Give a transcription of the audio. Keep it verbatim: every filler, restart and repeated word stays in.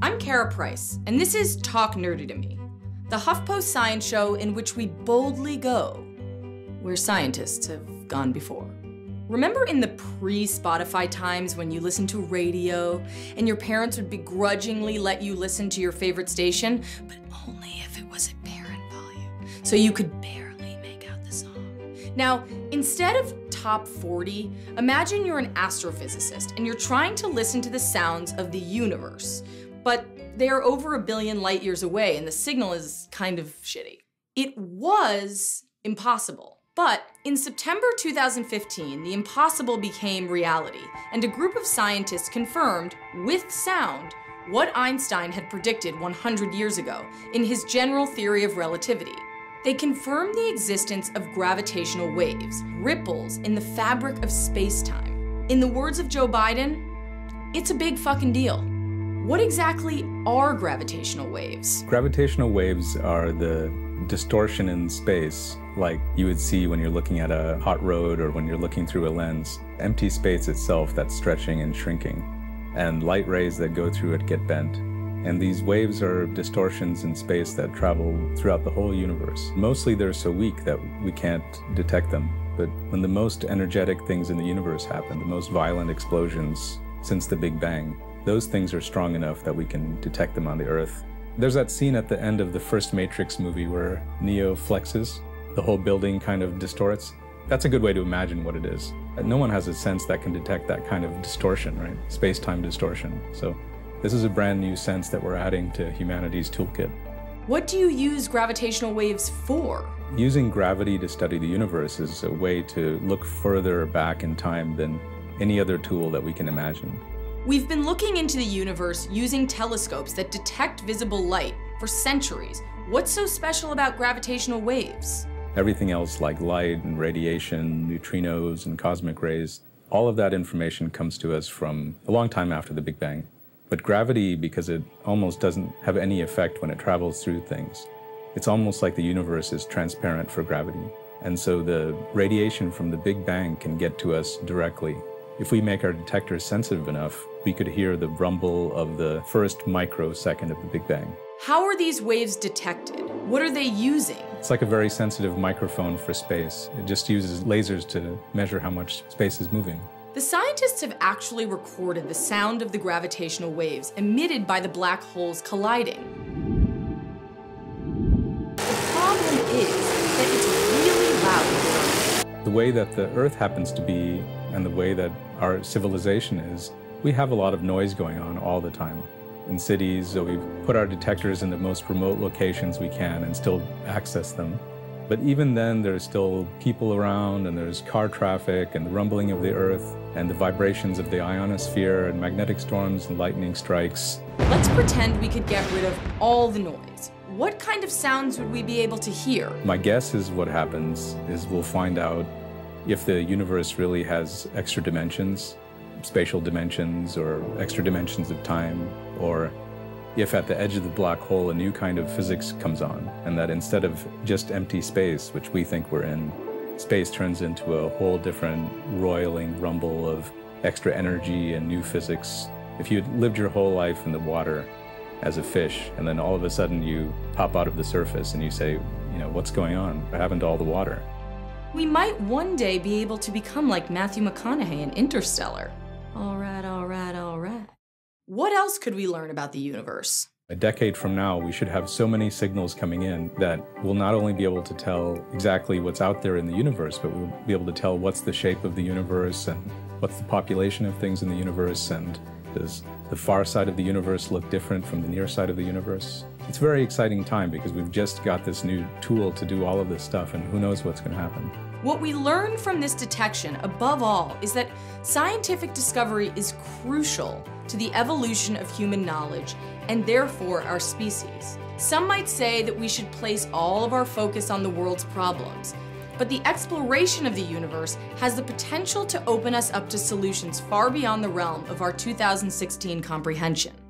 I'm Kara Price, and this is Talk Nerdy to Me, the HuffPost science show in which we boldly go where scientists have gone before. Remember in the pre-Spotify times when you listened to radio and your parents would begrudgingly let you listen to your favorite station, but only if it was at parent volume, so you could barely make out the song? Now, instead of top forty, imagine you're an astrophysicist and you're trying to listen to the sounds of the universe, but they are over a billion light years away and the signal is kind of shitty. It was impossible. But in September two thousand fifteen, the impossible became reality, and a group of scientists confirmed, with sound, what Einstein had predicted one hundred years ago in his general theory of relativity. They confirmed the existence of gravitational waves, ripples in the fabric of space-time. In the words of Joe Biden, it's a big fucking deal. What exactly are gravitational waves? Gravitational waves are the distortion in space, like you would see when you're looking at a hot road or when you're looking through a lens. Empty space itself that's stretching and shrinking, and light rays that go through it get bent. And these waves are distortions in space that travel throughout the whole universe. Mostly they're so weak that we can't detect them. But when the most energetic things in the universe happen, the most violent explosions since the Big Bang, those things are strong enough that we can detect them on the Earth. There's that scene at the end of the first Matrix movie where Neo flexes, the whole building kind of distorts. That's a good way to imagine what it is. No one has a sense that can detect that kind of distortion, right? Space-time distortion. So this is a brand new sense that we're adding to humanity's toolkit. What do you use gravitational waves for? Using gravity to study the universe is a way to look further back in time than any other tool that we can imagine. We've been looking into the universe using telescopes that detect visible light for centuries. What's so special about gravitational waves? Everything else, like light and radiation, neutrinos and cosmic rays, all of that information comes to us from a long time after the Big Bang. But gravity, because it almost doesn't have any effect when it travels through things, it's almost like the universe is transparent for gravity. And so the radiation from the Big Bang can get to us directly. If we make our detectors sensitive enough, we could hear the rumble of the first microsecond of the Big Bang. How are these waves detected? What are they using? It's like a very sensitive microphone for space. It just uses lasers to measure how much space is moving. The scientists have actually recorded the sound of the gravitational waves emitted by the black holes colliding. The problem is that it's really loud. The way that the Earth happens to be and the way that our civilization is, we have a lot of noise going on all the time. In cities, so we've put our detectors in the most remote locations we can and still access them. But even then, there's still people around, and there's car traffic, and the rumbling of the Earth, and the vibrations of the ionosphere, and magnetic storms, and lightning strikes. Let's pretend we could get rid of all the noise. What kind of sounds would we be able to hear? My guess is what happens is we'll find out if the universe really has extra dimensions, spatial dimensions, or extra dimensions of time, or if at the edge of the black hole a new kind of physics comes on, and that instead of just empty space, which we think we're in, space turns into a whole different roiling rumble of extra energy and new physics. If you had lived your whole life in the water as a fish, and then all of a sudden you pop out of the surface and you say, you know, what's going on? What happened to all the water? We might one day be able to become like Matthew McConaughey in Interstellar. All right, all right, all right. What else could we learn about the universe? A decade from now, we should have so many signals coming in that we'll not only be able to tell exactly what's out there in the universe, but we'll be able to tell what's the shape of the universe and what's the population of things in the universe, and does the far side of the universe look different from the near side of the universe? It's a very exciting time because we've just got this new tool to do all of this stuff, and who knows what's going to happen. What we learn from this detection, above all, is that scientific discovery is crucial to the evolution of human knowledge and therefore our species. Some might say that we should place all of our focus on the world's problems, but the exploration of the universe has the potential to open us up to solutions far beyond the realm of our two thousand sixteen comprehension.